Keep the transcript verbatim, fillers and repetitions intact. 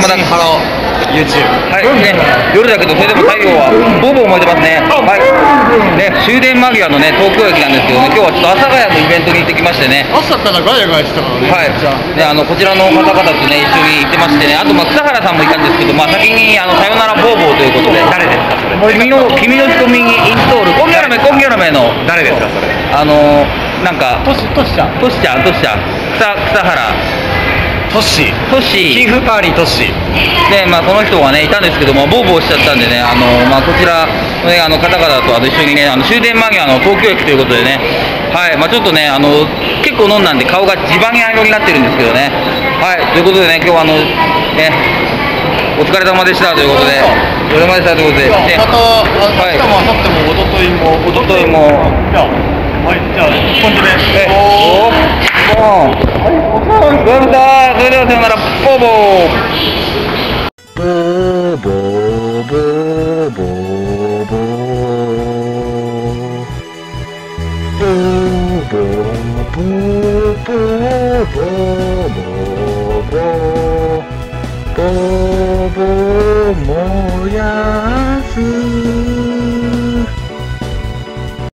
まだハロー YouTube、 はいね、夜だけどそれでも太陽はボーボー燃えてますね。はいね、終電間際のね東京駅なんですけどね、今日はちょっと阿佐ヶ谷のイベントに行ってきましてね、朝からガヤガヤしてたからね。はいね、あのこちらの方々とね一緒に行ってましてね、あとまあ草原さんもいたんですけど、まあ先にあのさよならボーボーということで、誰ですかそれ？君の君の仕込みインストール、コンギョラメコンギョラメの誰ですかそれ？あのなんかトシトシちゃんトシちゃんトシちゃん草草原トシトシキンフパーリートシで、まあこの人がねいたんですけども、ボーボーしちゃったんでね、あのまあこちらのねあの方々とあと一緒にね、あの終電間際の東京駅ということでね、はい、まあちょっとねあの結構飲んだんで顔が地盤や色になってるんですけどね、はいということでね、今日はあのねお疲れ様でしたということで、お疲れ様でしたということで、また明日も明後日もおとといもおとといもはいじゃあ本日です。おーそれではさよならボーボーボーボーボーボーボーボー燃やす